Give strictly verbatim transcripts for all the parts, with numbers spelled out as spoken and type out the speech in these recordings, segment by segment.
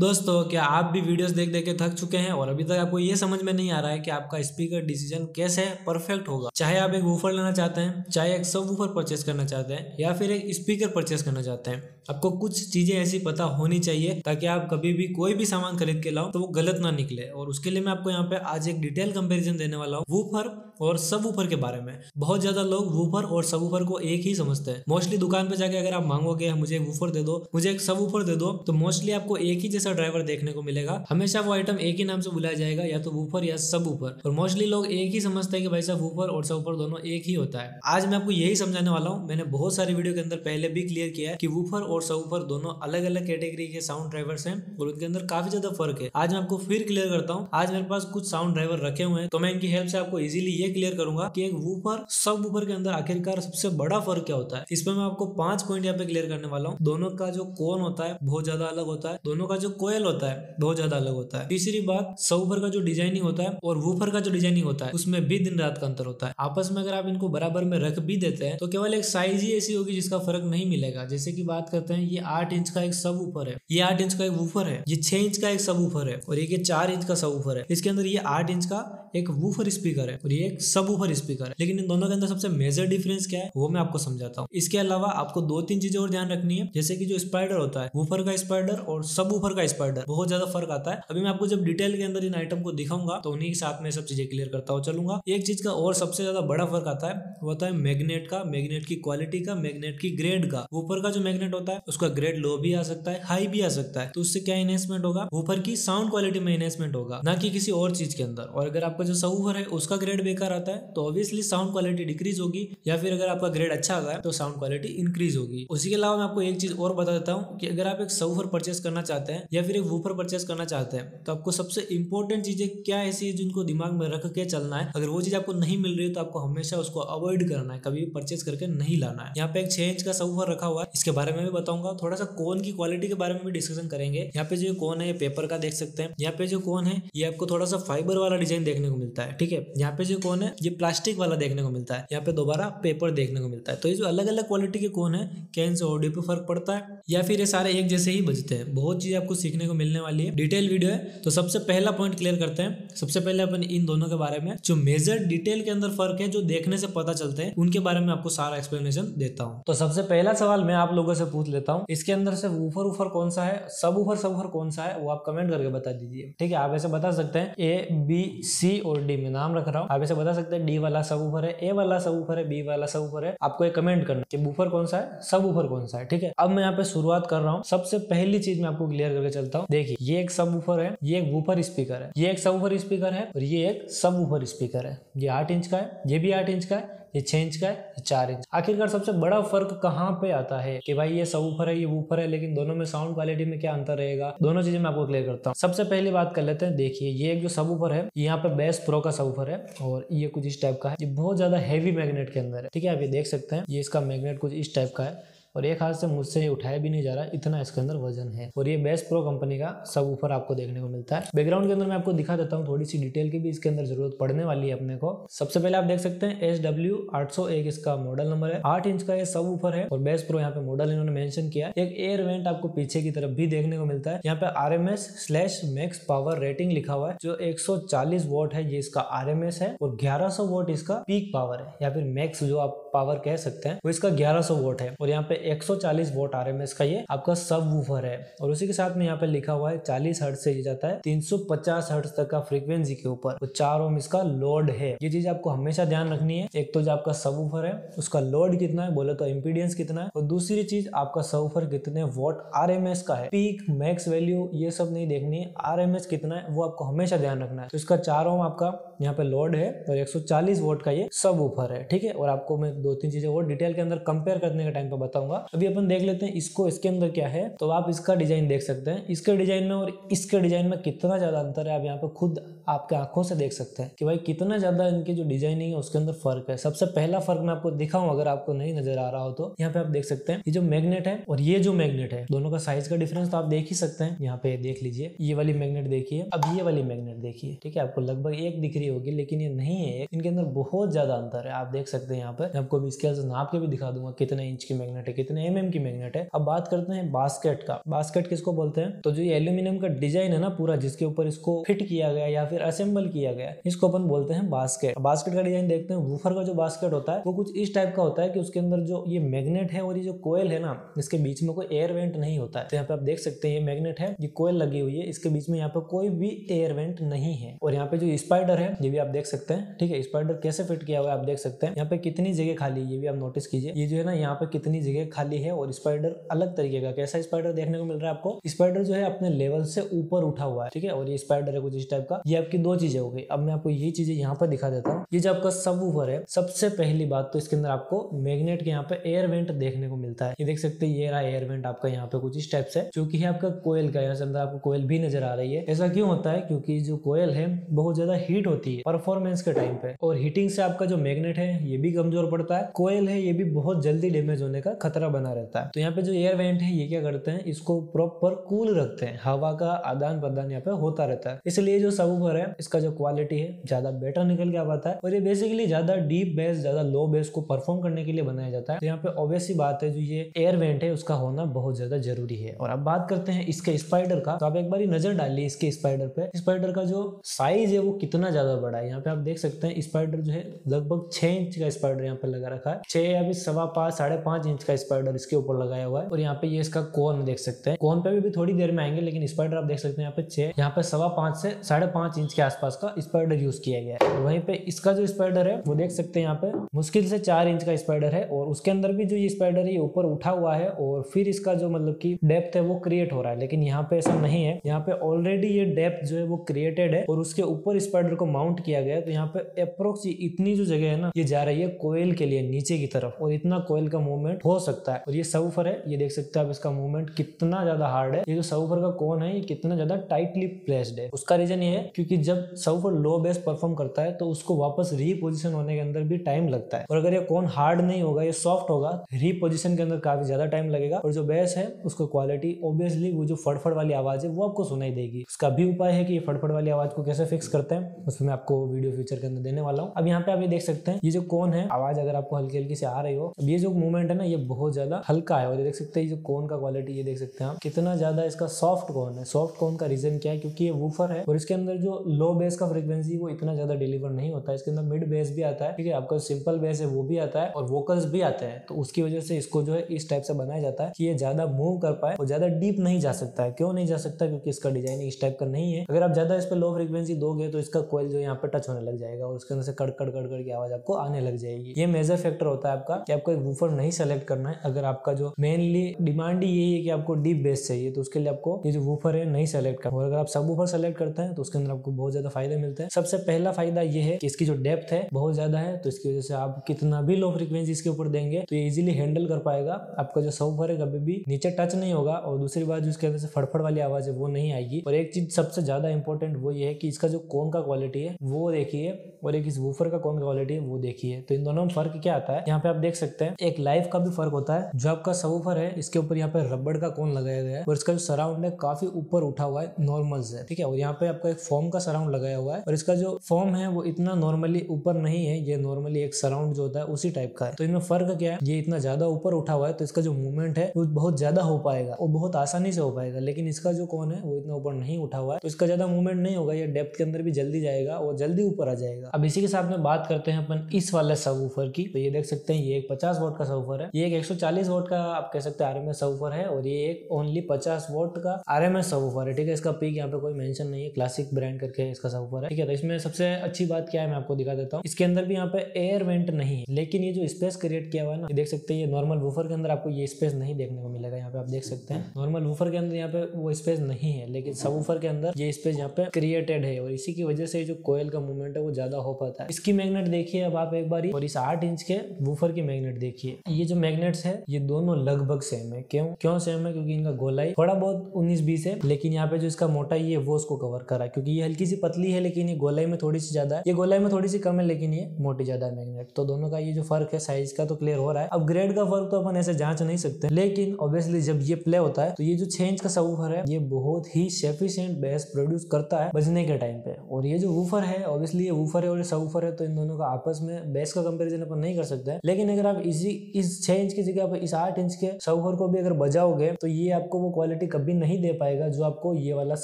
दोस्तों क्या आप भी वीडियोस देख देख के थक चुके हैं और अभी तक आपको ये समझ में नहीं आ रहा है कि आपका स्पीकर डिसीजन कैसे परफेक्ट होगा? चाहे आप एक वूफर लेना चाहते हैं, चाहे एक सब वूफर परचेस करना चाहते हैं या फिर एक स्पीकर परचेस करना चाहते हैं, आपको कुछ चीजें ऐसी पता होनी चाहिए ताकि आप कभी भी कोई भी सामान खरीद के लाओ तो वो गलत ना निकले। और उसके लिए मैं आपको यहाँ पे आज एक डिटेल कंपेरिजन देने वाला हूँ वूफर और सब वूफर के बारे में। बहुत ज्यादा लोग वूफर और सब वूफर को एक ही समझते हैं। मोस्टली दुकान पे जाके अगर आप मांगोगे मुझे एक वूफर दे दो, मुझे एक सब वूफर दे दो, तो मोस्टली आपको एक ही ड्राइवर देखने को मिलेगा। हमेशा वो आइटम एक ही नाम से बुलाया जाएगा, या तो वूफर या सब वूफर। और मोस्टली लोग एक ही समझते हैं कि भाई साहब वूफर और सब वूफर दोनों एक ही होता है। आज मैं आपको यही समझाने वाला हूँ। मैंने बहुत सारी वीडियो के अंदर पहले भी क्लियर किया है कि वूफर और सब वूफर दोनों अलग अलग कैटेगरी के साउंड ड्राइवर्स हैं और उनके अंदर काफी ज्यादा फर्क है। आज मैं आपको फिर क्लियर करता हूँ। आज मेरे पास कुछ साउंड ड्राइवर रखे हुए हैं तो मैं इनकी हेल्प से आपको इजीली ये क्लियर करूंगा कि एक वूफर सब वूफर के अंदर आखिरकार सबसे बड़ा फर्क क्या होता है। इसमें मैं आपको पांच पॉइंट यहाँ पे क्लियर करने वाला हूँ। दोनों का जो कोन होता है बहुत ज्यादा अलग होता है, दोनों का जो कोयल होता है बहुत ज्यादा अलग होता है। तीसरी बात, सब वूफर का जो डिजाइनिंग होता है और वूफर का जो डिजाइनिंग होता है उसमें भी दिन रात का अंतर होता है। आपस में अगर आप इनको बराबर में रख भी देते हैं तो केवल एक साइज ही ऐसी होगी जिसका फर्क नहीं मिलेगा। जैसे कि बात करते हैं, ये आठ इंच का एक सब वूफर है, ये आठ इंच का एक वूफर है, ये छह इंच का एक सब वूफर है और ये चार इंच का सब वूफर है। इसके अंदर ये आठ इंच का एक वूफर स्पीकर है और ये एक सब वूफर स्पीकर है। लेकिन इन दोनों के अंदर सबसे मेजर डिफरेंस क्या है वो मैं आपको समझाता हूँ। इसके अलावा आपको दो तीन चीजें और ध्यान रखनी है, जैसे कि जो स्पाइडर होता है, वूफर का स्पाइडर और सब वूफर का स्पाइडर, बहुत ज्यादा फर्क आता है। अभी मैं आपको जब डिटेल के अंदर इन आइटम को दिखाऊंगा तो उन्हीं के साथ में सब चीजें क्लियर करता हुआ चलूंगा। एक चीज का और सबसे ज्यादा बड़ा फर्क आता है वो होता है मैग्नेट का, मैग्नेट की क्वालिटी का, मैग्नेट की ग्रेड का। वूफर का जो मैग्नेट होता है उसका ग्रेड लो भी आ सकता है, हाई भी आ सकता है। तो उससे क्या एनहांसमेंट होगा? वूफर की साउंड क्वालिटी में एनहांसमेंट होगा, ना कि किसी और चीज के अंदर। और अगर आपका जो सब वूफर है उसका ग्रेड बेकार आता है तो ऑब्वियसली साउंड क्वालिटी डिक्रीज होगी, या फिर अगर आपका ग्रेड अच्छा आ गया तो साउंड क्वालिटी इंक्रीज होगी। उसी के अलावा मैं आपको एक चीज और बता देता हूँ कि अगर आप एक सब वूफर परचेस करना चाहते हैं या फिर एक वूफर परचेस करना चाहते हैं तो आपको सबसे इंपॉर्टेंट चीजें क्या ऐसी है जिनको दिमाग में रख के चलना है। अगर वो चीज आपको नहीं मिल रही है तो आपको हमेशा उसको अवॉइड करना है, कभी भी परचेस करके नहीं लाना है। यहाँ पे एक छह इंच का सब वूफर रखा हुआ है, इसके बारे में भी बताऊंगा। थोड़ा सा कोन की क्वालिटी के बारे में भी डिस्कशन करेंगे। यहाँ पे जो कोन है पेपर का देख सकते हैं, यहाँ पे जो कोन है ये आपको थोड़ा सा फाइबर वाला डिजाइन देखने को मिलता है, ठीक है। यहाँ पे जो कोन है ये प्लास्टिक वाला देखने को मिलता है, यहाँ पे दोबारा पेपर देखने को मिलता है। तो ये जो अलग अलग क्वालिटी के कोन है, क्या इनसे ऑडियो पे फर्क पड़ता है या फिर ये सारे एक जैसे ही बजते हैं? बहुत चीज आपको सीखने को मिलने वाली है, डिटेल वीडियो है। तो सबसे पहला पॉइंट क्लियर करते हैं। सबसे पहले अपन इन दोनों के बारे में जो मेजर डिटेल के अंदर फर्क है, जो देखने से पता चलते हैं, उनके बारे में आपको सारा एक्सप्लेनेशन देता हूँ। तो सबसे पहला सवाल मैं आप लोगों से पूछ लेता हूँ, इसके अंदर से वूफर वूफर कौन सा है, सब वूफर सब वूफर कौन सा है, वो आप कमेंट करके बता दीजिए, ठीक है। आप ऐसे बता सकते हैं ए बी सी और डी, में नाम रख रहा हूँ। आप ऐसे बता सकते हैं डी वाला सब वूफर है, ए वाला सब वूफर है, बी वाला सब वूफर है। आपको एक कमेंट करना कि वूफर कौन सा है, सब वूफर कौन सा है, ठीक है। अब मैं यहाँ पे शुरुआत कर रहा हूँ। सबसे पहली चीज मैं आपको क्लियर करके चलता हूँ। देखिए, ये एक सब वूफर है, ये एक वूफर स्पीकर है, ये एक सब वूफर स्पीकर है और ये एक सब वूफर स्पीकर है। ये आठ इंच का है, ये भी आठ इंच का है, ये छह इंच का है, चार इंच। आखिरकार सबसे बड़ा फर्क कहाँ पे आता है कि भाई ये सब वूफर है, ये वूफर है, लेकिन दोनों में साउंड क्वालिटी में क्या अंतर रहेगा? दोनों चीजें मैं आपको क्लियर करता हूँ। सबसे पहले बात कर लेते हैं। देखिए, ये एक जो सब वूफर है, यहाँ पे बेस प्रो का सब वूफर है और ये कुछ इस टाइप का है। ये बहुत ज्यादा हैवी मैग्नेट के अंदर है, ठीक है। आप ये देख सकते हैं, ये इसका मैग्नेट कुछ इस टाइप का है और एक हाथ से मुझसे उठाया भी नहीं जा रहा, इतना इसके अंदर वजन है। और ये बेस प्रो कंपनी का सब वूफर आपको देखने को मिलता है। बैकग्राउंड के अंदर मैं आपको दिखा देता हूँ, थोड़ी सी डिटेल की भी इसके अंदर जरूरत पड़ने वाली है अपने को। सबसे पहले आप देख सकते हैं एस डब्ल्यू आठ सौ एक इसका मॉडल नंबर है, आठ इंच का ये सब वूफर है और बेस प्रो यहाँ पे मॉडल इन्होंने मेंशन किया। एक एयर वेंट आपको पीछे की तरफ भी देखने को मिलता है। यहाँ पे R M S slash max power rating लिखा हुआ है, जो एक सौ चालीस वोट है ये इसका आर एम एस है और ग्यारह सौ वोट इसका पीक पावर है, या फिर मैक्स जो आप पावर कह सकते हैं वो इसका ग्यारह सौ वोट है। और यहाँ पे एक सौ चालीस वोट आरएमएस का ये आपका सब वूफर है। और उसी के साथ में यहाँ पे लिखा हुआ है चालीस हर्ट्ज से जाता है तीन सौ पचास हर्ट्ज तक का फ्रीक्वेंसी के ऊपर, तो चार ओम इसका लोड है। ये चीज आपको हमेशा ध्यान रखनी है। एक तो जो आपका सब वूफर है उसका लोड कितना है, बोले तो इम्पीडियंस कितना है, और दूसरी चीज आपका सब वूफर कितने वोट आरएमएस का है। पीक मैक्स वैल्यू ये सब नहीं देखनी है, आरएमएस कितना है वो आपको हमेशा ध्यान रखना है। तो इसका चार ओम आपका यहाँ पे लोड है और एक सौ चालीस वोट का ये सब वूफर है, ठीक है। और आपको मैं दो तीन चीजें और डिटेल के अंदर कंपेयर करने के टाइम पे बताऊंगा। अभी अपन देख लेते हैं इसको, इसके अंदर क्या है। तो आप इसका डिजाइन देख सकते हैं, इसके डिजाइन में और इसके डिजाइन में कितना ज्यादा अंतर है आप यहाँ पे खुद आपके आंखों से देख सकते हैं कि भाई कितना ज्यादा इनकी जो डिजाइनिंग है उसके अंदर फर्क है। सबसे पहला फर्क मैं आपको दिखाऊं, अगर आपको नहीं नजर आ रहा हो तो यहाँ पे आप देख सकते हैं, ये जो मैग्नेट है और ये जो मैग्नेट है, दोनों का साइज का डिफरेंस तो आप देख ही सकते हैं। यहाँ पे देख लीजिए, ये वाली मैग्नेट देखिए, अब ये वाली मैग्नेट देखिए, ठीक है। आपको लगभग एक दिख रही होगी लेकिन ये नहीं है, इनके अंदर बहुत ज्यादा अंतर है। आप देख सकते हैं यहाँ पर, आपको भी इसके नाप के भी दिखा दूंगा कितने इंच की मैग्नेट है, कितने एम एम की मैग्नेट है। अब बात करते हैं बास्केट का। बास्केट किसको बोलते हैं? तो जो ये एल्यूमिनियम का डिजाइन है ना पूरा, जिसके ऊपर इसको फिट किया गया या फिर असेंबल किया गया, इसको अपन बोलते हैं बास्केट। बास्केट का डिजाइन देखते हैं। वूफर का जो बास्केट होता है वो कुछ इस टाइप का होता है कि उसके अंदर जो ये मैग्नेट है और ये जो कोयल है ना, इसके बीच में कोई एयर वेंट नहीं होता है। तो यहाँ पे आप देख सकते हैं ये मैग्नेट है, ये कोयल लगी हुई है, इसके बीच में यहाँ पे कोई भी एयर वेंट नहीं है। और यहाँ पे जो स्पाइडर है ये भी आप देख सकते हैं, ठीक है। स्पाइडर कैसे फिट किया हुआ है आप देख सकते हैं। यहाँ पे कितनी जगह खाली है ये भी आप नोटिस कीजिए। ये जो है ना यहाँ पे कितनी जगह खाली है और स्पाइडर अलग तरीके का, कैसा स्पाइडर देखने को मिल रहा है आपको। स्पाइडर जो है अपने लेवल से ऊपर उठा हुआ है, ठीक है। और ये स्पाइडर है कुछ इस टाइप का। ये आपकी दो चीजें हो गई। अब मैं आपको ये चीजें यहाँ पर दिखा देता हूँ। ये जो आपका सबवूफर है, सबसे पहली बात तो इसके अंदर आपको मैग्नेट के यहाँ पे एयर वेंट देखने को मिलता है। ये देख सकते हैं, ये रहा एयर वेंट आपका यहाँ पे कुछ इस टाइप से, जो कि है आपका कोयल का। यहाँ से अंदर आपको कोयल भी नजर आ रही है। ऐसा क्यों होता है? क्योंकि जो कोयल है बहुत ज्यादा हीट होती है परफॉर्मेंस के टाइम पे, और हीटिंग से आपका जो मैग्नेट है ये भी कमजोर पड़ता है। कोयल है ये भी बहुत जल्दी डैमेज होने का खतरा बना रहता है। तो यहाँ पे जो एयर वेंट है ये क्या करते हैं, इसको प्रॉपर कूल रखते हैं। हवा का आदान प्रदान यहाँ पे होता रहता है, इसलिए जो सबवूफर है इसका जो क्वालिटी है ज्यादा बेटर निकल के आता है। और ये बेसिकली ज्यादा डीप बेस, ज्यादा लो बेस को परफॉर्म करने के लिए बनाया जाता है। तो यहाँ पे ऑब्वियसली बात है जो ये एयर वेंट है उसका होना बहुत ज्यादा जरूरी है। और अब बात करते हैं इसके स्पाइडर का। तो आप एक बार नजर डालिए इसके स्पाइडर पे। स्पाइडर का जो साइज है वो कितना ज्यादा बड़ा है। यहाँ पे आप देख सकते हैं स्पाइडर जो है लगभग छह इंच का स्पाइडर यहाँ पे लगा रखा है। छह या फिर सवा पांच साढ़े पांच इंच का स्पाइडर इसके ऊपर लगाया हुआ है। और यहाँ पे ये इसका कोन देख सकते हैं। कोन पे भी, भी थोड़ी देर में आएंगे, लेकिन स्पाइडर आप देख सकते हैं यहाँ पे छह, यहाँ पे सवा पांच से साढ़े पांच इंच के आसपास का स्पाइडर यूज किया गया है। वहीं पे इसका जो स्पाइडर है वो देख सकते हैं यहाँ पे मुश्किल से चार इंच का स्पाइडर है। और उसके अंदर भी जो ये स्पाइडर है ये ऊपर उठा हुआ है और फिर इसका जो मतलब की डेप्थ है वो क्रिएट हो रहा है। लेकिन यहाँ पे ऐसा नहीं है, यहाँ पे ऑलरेडी ये डेप्थ जो है वो क्रिएटेड है और उसके ऊपर स्पाइडर को माउंट किया गया है। तो यहाँ पे अप्रोक्स इतनी जो जगह है ना ये जा रही है कोयल के लिए नीचे की तरफ, और इतना कोयल का मूवमेंट हो सकता है। और ये सबवूफर है, ये देख सकते हैं आप इसका मूवमेंट कितना ज्यादा हार्ड है। ये जो सबवूफर का कोन है ये कितना ज्यादा टाइटली प्लेस्ड है। उसका रीजन ये है क्योंकि जब सबवूफर लो बेस परफॉर्म करता है तो उसको वापस रीपोजिशन होने के अंदर भी टाइम लगता है। और अगर ये कोन हार्ड नहीं होगा, ये सॉफ्ट होगा, रीपोजिशन के अंदर काफी ज्यादा टाइम लगेगा। और जो बेस है उसको क्वालिटी ऑब्वियसली वो जो फड़फड़ वाली आवाज है वो आपको सुनाई देगी। उसका भी उपाय है कि ये फड़फड़ वाली आवाज को कैसे फिक्स करते हैं, उसमें आपको वीडियो फ्यूचर के अंदर देने वाला हूँ। अब यहाँ पे आप ये देख सकते हैं ये जो कोन है, आवाज अगर आपको हल्की हल्की से आ रही हो, अब ये जो मूवमेंट है ना ये बहुत ज्यादा हल्का है। और ये देख सकते हैं जो कोन का क्वालिटी, ये देख सकते हैं आप कितना ज्यादा इसका सॉफ्ट कोन है। सॉफ्ट कोन का रीजन क्या है, क्योंकि ये वूफर है और इसके अंदर जो लो बेस का फ्रीक्वेंसी वो इतना ज्यादा डिलीवर नहीं होता है। इसके अंदर मिड बेस भी आता है, ठीक है, आपका सिंपल बेस है वो भी आता है और वोकल्स भी आते हैं। तो उसकी वजह से इसको जो है इस टाइप से बनाया जाता है कि ये ज्यादा मूव कर पाए और ज्यादा डीप नहीं जा सकता है। क्यों नहीं जा सकता? क्योंकि इसका डिजाइन इस टाइप का नहीं है। अगर आप ज्यादा इस पर लो फ्रीक्वेंसी दोगे तो इसका कोयल जो यहाँ पे टच होने लग जाएगा और उसके अंदर से कड़कड़ कड़कड़ की आवाज आपको आने लग जाएगी। ये मेजर फैक्टर होता है आपका कि आपको एक वूफर नहीं सेलेक्ट करना है। अगर आपका जो मेनली डिमांड यही है कि आपको डीप बेस चाहिए तो उसके लिए आपको ये जो वूफर है नहीं सेलेक्ट करना। और अगर आप सबवूफर सेलेक्ट करते हैं तो उसके अंदर आपको बहुत ज्यादा फायदे मिलते हैं। सबसे पहला फायदा ये है कि इसकी जो डेप्थ है बहुत ज्यादा है, तो इसकी वजह से आप कितना भी लो फ्रिक्वेंसी इसके ऊपर देंगे तो ये इजिली हैंडल कर पाएगा। आपका जो सबवूफर है कभी भी नीचे टच नहीं होगा। और दूसरी बात जो इसके अंदर से फड़फड़ वाली आवाज है वो नहीं आएगी। और एक चीज सबसे ज्यादा इंपॉर्टेंट वो ये है कि इसका जो कोन का क्वालिटी है वो देखिए और एक इस वूफर का कोन क्वालिटी है वो देखिए। तो इन दोनों में फर्क क्या आता है, यहाँ पे आप देख सकते हैं एक लाइफ का भी फर्क होता है। जो आपका सबवूफर है इसके ऊपर यहाँ पे रबड़ का कोन लगाया गया है और इसका जो सराउंड है काफी ऊपर उठा हुआ है नॉर्मल से, ठीक है। और यहाँ पे आपका एक फोम का सराउंड लगाया हुआ है और इसका जो फोम है वो इतना नॉर्मली ऊपर नहीं है, ये नॉर्मली एक सराउंड जो होता है उसी टाइप का है। तो इनमें फर्क क्या है, ये इतना ज्यादा ऊपर उठा हुआ है तो इसका जो मूवमेंट है वो बहुत ज्यादा हो पाएगा और बहुत आसानी से हो पाएगा। लेकिन इसका जो कोन है वो इतना ऊपर नहीं उठा हुआ है तो इसका ज्यादा मूवमेंट नहीं होगा, ये डेप्थ के अंदर भी जल्दी जाएगा और जल्दी ऊपर आ जाएगा। अब इसी के साथ में बात करते हैं अपन इस वाले सबवूफर की। तो ये देख सकते हैं ये एक पचास वोट का सबवूफर है, ये एक एक सौ चालीस वोट का आप कह सकते हैं आरएमएस सबवूफर है और ये एक ओनली पचास वोट का आरएमएस सबवूफर है, ठीक है। इसका पीक यहाँ पे कोई मेंशन नहीं है, क्लासिक ब्रांड करके इसका सबवूफर है, ठीक है। तो इसमें सबसे अच्छी बात क्या है मैं आपको दिखा देता हूँ। इसके अंदर भी यहाँ पे एयर वेंट नहीं है, लेकिन ये जो स्पेस क्रिएट किया हुआ है ना, ये देख सकते हैं। ये नॉर्मल वूफर के अंदर आपको ये स्पेस नहीं देखने को मिलेगा। यहाँ पे आप देख सकते हैं नॉर्मल वूफर के अंदर यहाँ पे वो स्पेस नहीं है, लेकिन सबवूफर के अंदर ये स्पेस यहाँ पे क्रिएटेड है और इसी की वजह से जो कोयल का मूवमेंट है वो ज्यादा हो पाता है। इसकी मैग्नेट देखिए अब आप एक बार, और इस आठ इंच के वूफर की मैग्नेट देखिए। ये जो मैग्नेट्स है ये दोनों लगभग सेम है। क्यों क्यों सेम है? क्योंकि इनका गोलाई थोड़ा बहुत उन्नीस बीस है, लेकिन यहाँ पे जो इसका मोटाई है वो उसको कवर करा है। क्योंकि ये हल्की सी पतली है लेकिन ये गोलाई में थोड़ी सी ज्यादा है, ये गोलाई में थोड़ी सी कम है लेकिन ये मोटी ज्यादा है मैग्नेट। तो दोनों का ये जो फर्क है साइज का तो क्लियर हो रहा है। अब ग्रेड का फर्क तो अपन ऐसे जांच नहीं सकते, लेकिन ऑब्वियसली जब ये प्ले होता है तो ये जो छह इंच का सबवूफर है ये बहुत ही एफिशिएंट बेस प्रोड्यूस करता है बजने के टाइम पे। और ये जो वूफर है, ऑब्वियसली ये वूफर है और सबवूफर है तो इन दोनों का आपस में बेस का कंपेरिजन अपन नहीं कर सकते हैं। लेकिन अगर आप इसी इस छह इंच की जगह पर इस आठ इंच के शाहूफर को भी अगर बजाओगे तो ये आपको वो क्वालिटी कभी नहीं दे पाएगा जो आपको ये वाला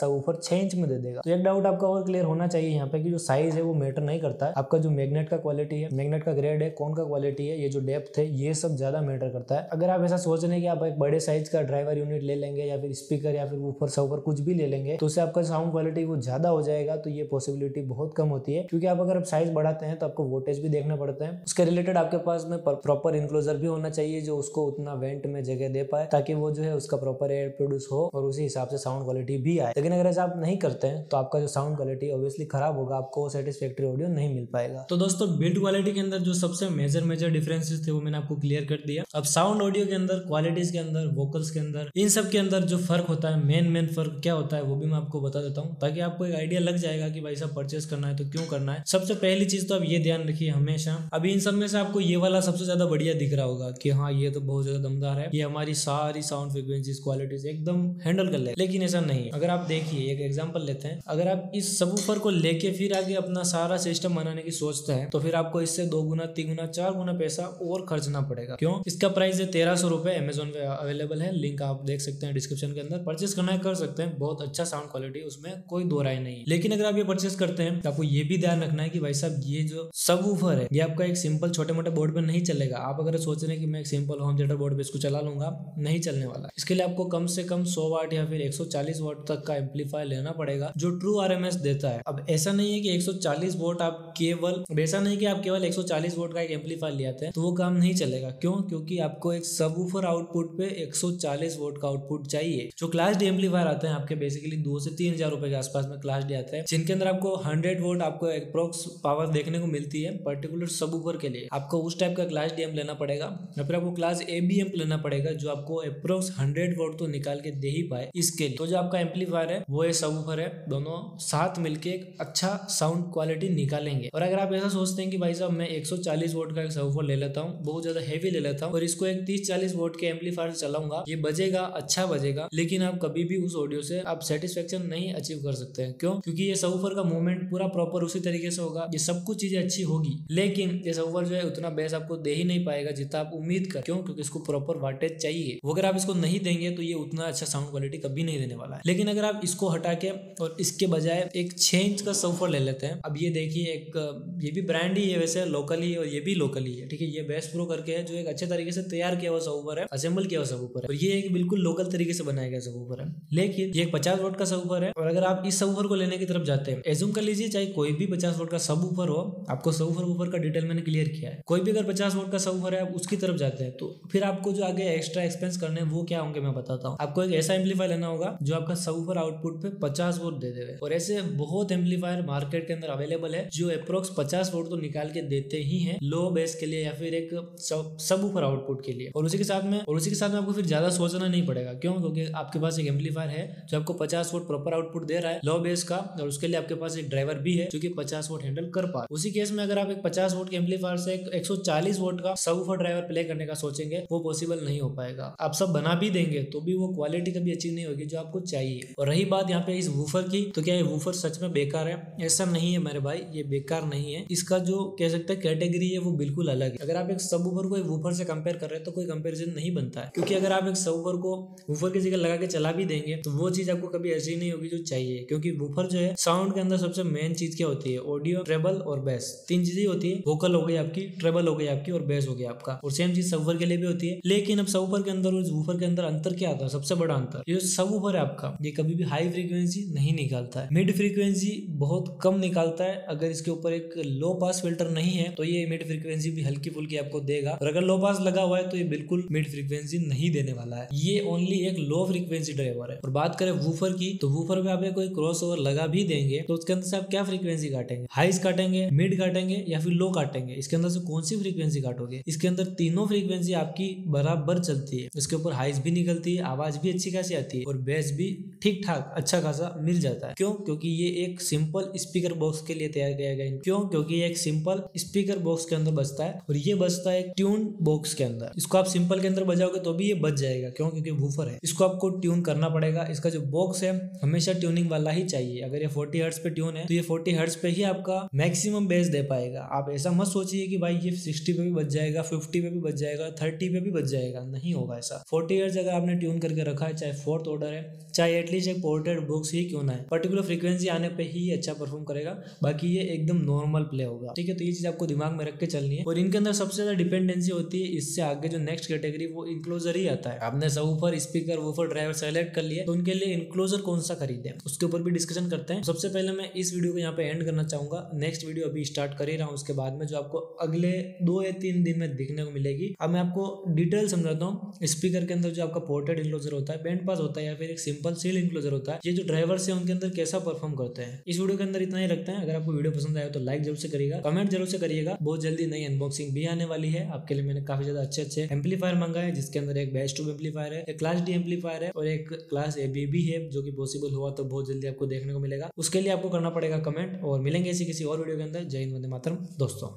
शाहूफर छह इंच में दे देगा। तो एक डाउट आपका और क्लियर होना चाहिए यहाँ पे कि जो साइज है वो मैटर नहीं करता है, आपका जो मैग्नेट का क्वालिटी है, मैग्नेट का ग्रेड है, कौन का क्वालिटी है, ये जो डेप्थ है, ये सब ज्यादा मैटर करता है। अगर आप ऐसा सोच रहे कि आप एक बड़े साइज का ड्राइवर यूनिट ले लेंगे या फिर स्पीकर या फिर वूफर शाहूफर कुछ भी ले लेंगे तो उससे आपका साउंड क्वालिटी वो ज्यादा हो जाएगा, तो ये पॉसिबिलिटी बहुत कम होती है क्योंकि आप अगर साइज बढ़ाते हैं तो आपको वोल्टेज भी देखना पड़ता है। उसके रिलेटेड आपके पास में प्रॉपर इनक्लोजर भी होना चाहिए जो उसको उतना वेंट में जगह दे पाए ताकि वो जो है उसका प्रॉपर एयर प्रोड्यूस हो और उसी हिसाब से साउंड क्वालिटी भी आए। लेकिन अगर ऐसा आप नहीं करते हैं तो आपका जो साउंड क्वालिटी ऑब्वियसली खराब होगा, आपको सेटिस्फैक्ट्री ऑडियो नहीं मिल पाएगा। तो दोस्तों बिल्ड क्वालिटी के अंदर जो सबसे मेजर मेजर डिफरेंसेस थे वो मैंने आपको क्लियर कर दिया। अब साउंड ऑडियो के अंदर, क्वालिटीज के अंदर, वोकल्स के अंदर, इन सब के अंदर जो फर्क होता है, मेन मेन फर्क क्या होता है वो भी मैं आपको बता देता हूँ ताकि आपको एक आइडिया लग जाएगा कि भाई साहब परचेस करना है तो क्यों करना है। सबसे पहली चीज तो आप ये ध्यान रखिए हमेशा, अभी इन सब में से आपको ये वाला सबसे ज्यादा बढ़िया दिख रहा होगा कि हाँ ये तो बहुत ज्यादा दमदार है, ये हमारी सारी साउंड फ्रीक्वेंसीज क्वालिटीज एकदम हैंडल कर ले। लेकिन ऐसा नहीं, अगर आप देखिए एक एग्जांपल लेते हैं, अगर आप इस सबवूफर को लेके फिर आगे अपना सारा सिस्टम बनाने की सोचते हैं तो फिर आपको इससे दो गुना तीन गुना चार गुना पैसा और खर्चना पड़ेगा। क्यों? इसका प्राइस है तेरह सौ रुपए, अमेजोन पे अवेलेबल है, लिंक आप देख सकते हैं डिस्क्रिप्शन के अंदर। परचेस करना कर सकते हैं, बहुत अच्छा साउंड क्वालिटी, उसमें कोई दो राय नहीं। लेकिन अगर आप ये परचेस करते हैं तो आपको ये भी ध्यान रखना है कि भाई साहब ये जो सबवूफर है ये आपका एक सिंपल छोटे मोटे बोर्ड पे नहीं चलेगा। आप अगर सोच रहे कि मैं एक सिंपल होम थिएटर बोर्ड पे इसको चला लूंगा, नहीं चलने वाला। इसके लिए आपको कम से कम सौ वाट या फिर एक सौ चालीस वाट तक का एम्पलीफायर लेना पड़ेगा जो ट्रू आरएमएस देता है। अब ऐसा नहीं है कि एक सौ चालीस वाट आप केवल अब ऐसा नहीं कि आप केवल एक सौ चालीस वाट का एक एम्पलीफायर ले आते हैं तो वो काम नहीं चलेगा। क्यों? क्योंकि आपको एक सबवूफर आउटपुट पे एक सौ चालीस वाट का आउटपुट चाहिए। जो क्लास डी एम्पलीफायर आते हैं आपके बेसिकली दो से तीन हजार रुपए के आसपास में क्लास डी आता है, जिनके अंदर आपको हंड्रेड वाट आपको अप्रोक्स पावर देखने को मिलती है पर्टिकुलर सबवूफर के लिए। आपको उस टाइप का क्लास डी एम्प लेना पड़ेगा या फिर आपको क्लास ए बी एम्प लेना पड़ेगा जो आपको अप्रोक्स हंड्रेड वाट तो निकाल के दे ही पाए। इसके लिए तो जो आपका एम्पलीफायर है वो ये सबवूफर है, दोनों साथ मिलके एक अच्छा साउंड क्वालिटी निकालेंगे। और अगर आप ऐसा सोचते हैं कि भाई साहब मैं एक सौ चालीस वाट का एक सबवूफर ले लेता हूँ, बहुत ज्यादा हेवी ले लेता हूँ और इसको एक तीस चालीस वाट के एम्पलीफायर से चलाऊंगा, ये बजेगा, अच्छा बजेगा, लेकिन आप कभी भी उस ऑडियो से आप सेटिस्फेक्शन नहीं अचीव कर सकते हैं। क्यों? क्योंकि ये सबवूफर का मूवमेंट पूरा प्रॉपर उसी तरीके से होगा, ये सब कुछ चीजें अच्छी होगी, लेकिन ये सबवूफर जो है उतना बेस आपको दे ही नहीं पाएगा जितना आप उम्मीद कर। क्यों? क्योंकि इसको प्रॉपर वाटेज चाहिए, अगर आप इसको नहीं देंगे तो ये उतना अच्छा साउंड क्वालिटी कभी नहीं देने वाला है। लेकिन अगर आप इसको हटा के और इसके बजाय एक छह इंच का शाहूफर ले लेते हैं, अब ये देखिए एक ये भी ब्रांड ही है वैसे, लोकली, और ये भी लोकली है, ठीक है, ये बेस्ट प्रो करके है जो एक अच्छे तरीके से तैयार किया हुआ शाहूफर है, असेंबल किया हुआ शाहूफर है और ये एक बिल्कुल लोकल तरीके से बनाया गया शाहूफर है, लेकिन ये पचास वाट का शाहूफर है। और अगर आप इस शाहूफर को लेने की तरफ जाते हैं, एज्यूम कर लीजिए चाहे कोई भी पचास वाट का शाहूफर हो, आपको शाहूफर ऊपर का डिटेल मैंने क्लियर किया है, कोई भी अगर पचास वाट का शाहूफर है आप उसकी तरफ जाते हैं तो फिर आपको जो आगे एक्स्ट्रा एक्सपेंस करने वो क्या होंगे मैं बताता हूँ। आपको एक ऐसा एम्पलीफायर लेना होगा जो आपका सबवूफर आउटपुट पे पचास वोट दे देवे, और ऐसे बहुत एम्पलीफायर मार्केट के अंदर अवेलेबल है जो अप्रोक्स पचास वोट तो निकाल के देते ही हैं लो बेस के लिए या फिर एक सबवूफर आउटपुट के लिए। और उसी के साथ में और उसी के साथ में आपको फिर ज्यादा सोचना नहीं पड़ेगा। क्यों? क्योंकि आपके पास एक एम्पलीफायर है जो आपको पचास वोट प्रॉपर आउटपुट दे रहा है लो बेस का, और उसके लिए आपके पास एक ड्राइवर भी है जो की पचास वोट हैंडल कर पाए। उसी केस में अगर आप एक पचास वोट के एम्पलीफायर से एक सौ चालीस वोट का सबवूफर ड्राइवर प्ले करने का सोचेंगे वो पॉसिबल नहीं हो पाएगा। आप सब बना भी देंगे तो भी वो क्वालिटी कभी अच्छी नहीं होगी जो आपको चाहिए। और रही बात यहाँ पे इस वूफर की, तो क्या ये वूफर सच में बेकार है? ऐसा नहीं है मेरे भाई, ये बेकार नहीं है, इसका जो कह सकते हैं कैटेगरी है वो बिल्कुल अलग है। अगर आप एक सबवूफर को एक वूफर से कंपेयर कर रहे हैं तो कोई कंपेरिजन नहीं बनता है, क्योंकि अगर आप एक सबवूफर को वूफर की जगह लगा के चला भी देंगे तो वो चीज आपको कभी ऐसी नहीं होगी जो चाहिए। क्योंकि वूफर जो है साउंड के अंदर सबसे मेन चीज क्या होती है, ऑडियो, ट्रेबल और बेस, तीन चीजें होती है। वोकल हो गई आपकी, ट्रेबल हो गई आपकी और बेस हो गया आपका, और सेम चीज सबवूफर के लिए भी होती है। लेकिन अब सबवूफर के अंदर और वूफर के अंदर अंतर क्या आता है? सबसे बड़ा अंतर, ये सबवूफर है आपका ये कभी भी हाई फ्रीक्वेंसी नहीं निकालता है, मिड फ्रीक्वेंसी बहुत कम निकालता है। अगर इसके ऊपर एक लो पास फिल्टर नहीं है तो ये मिड फ्रीक्वेंसी भी हल्की फुल्की आपको देगा, और अगर लो पास लगा हुआ है तो ये बिल्कुल मिड फ्रीक्वेंसी नहीं देने वाला है, ये ओनली एक लो फ्रीक्वेंसी ड्राइवर है। और बात करें वूफर की, तो वूफर पे आप कोई क्रॉस ओवर लगा भी देंगे तो उसके अंदर से आप क्या फ्रीक्वेंसी काटेंगे, हाईज काटेंगे, मिड काटेंगे या फिर लो काटेंगे? इसके अंदर से कौन सी फ्रीक्वेंसी काटोगे? इसके अंदर तीनों फ्रीक्वेंसी आपकी बराबर चलती है, इसके ऊपर हाइज भी निकलती है, आवाज भी अच्छी खासी आती है और बेस भी ठीक ठाक अच्छा खासा मिल जाता है। क्यों? क्योंकि ये एक सिंपल स्पीकर बॉक्स के लिए तैयार किया गया है। क्यों? क्योंकि ये एक सिंपल स्पीकर बॉक्स के अंदर बजता है और ये बजता है ट्यून बॉक्स के अंदर। इसको आप सिंपल के अंदर बजाओगे तो भी ये बज जाएगा। क्यों? क्योंकि वूफर है, इसको आपको ट्यून करना पड़ेगा। इसका जो बॉक्स है हमेशा ट्यूनिंग वाला ही चाहिए। अगर ये फोर्टी हर्ट्स पे ट्यून है तो ये फोर्टी हर्ट्स पे ही आपका मैक्सिमम बेस दे पाएगा। आप ऐसा मत सोचिए कि भाई ये सिक्सटी पे भी बज जाएगा, फिफ्टी पे भी बज जाएगा, थर्टी पे भी बच जाएगा, नहीं होगा ऐसा। फोर्टी हर्ट्ज अगर आपने ट्यून करके रखा है, चाहे फोर्थ ऑर्डर है चाहे एटलीस्ट एक पोर्टेड बुक्स ही क्यों ना है, पर्टिकुलर फ्रीक्वेंसी आने पे ही अच्छा परफॉर्म करेगा, बाकी ये एकदम नॉर्मल प्ले होगा। ठीक है, तो ये चीज आपको दिमाग में रख के चलनी है। और इनके अंदर सबसे ज्यादा डिपेंडेंसी होती है, इससे आगे जो नेक्स्ट कैटेगरी वो इनक्लोजर ही आता है। आपने subwoofer, speaker, woofer, driver select कर लिए तो उनके लिए इनक्लोजर कौन सा खरीदे उसके ऊपर भी डिस्कशन करते हैं। सबसे पहले मैं इस वीडियो को यहाँ पे एंड करना चाहूंगा, नेक्स्ट वीडियो अभी स्टार्ट कर ही रहा हूँ, उसके बाद में जो आपको अगले दो या तीन दिन में दिखने को मिलेगी। अब मैं आपको डिटेल समझाता हूँ। स्पीकर के अंदर जो आपका पोर्टेड इनक्लोजर होता है, बैंड पास होता है या फिर एक सिंपल सील इनक्लोजर होता है, ये जो ड्राइवर्स है उनके अंदर कैसा परफॉर्म करते हैं। इस वीडियो के अंदर इतना ही रखते हैं। अगर आपको वीडियो पसंद आया तो लाइक जरूर से करिएगा, कमेंट जरूर से करिएगा। बहुत जल्दी नई अनबॉक्सिंग भी आने वाली है, आपके लिए मैंने काफी ज्यादा अच्छे अच्छे एम्पलीफायर मंगाए, जिसके अंदर एक बैच टू एम्पलीफायर है, एक क्लास डी एम्पलीफायर है और एक क्लास ए बी भी है, जो कि पॉसिबल हुआ तो बहुत जल्दी आपको देखने को मिलेगा। उसके लिए आपको करना पड़ेगा कमेंट। और मिलेंगे ऐसी किसी और वीडियो के अंदर। जय हिंद, वंदे मातरम दोस्तों।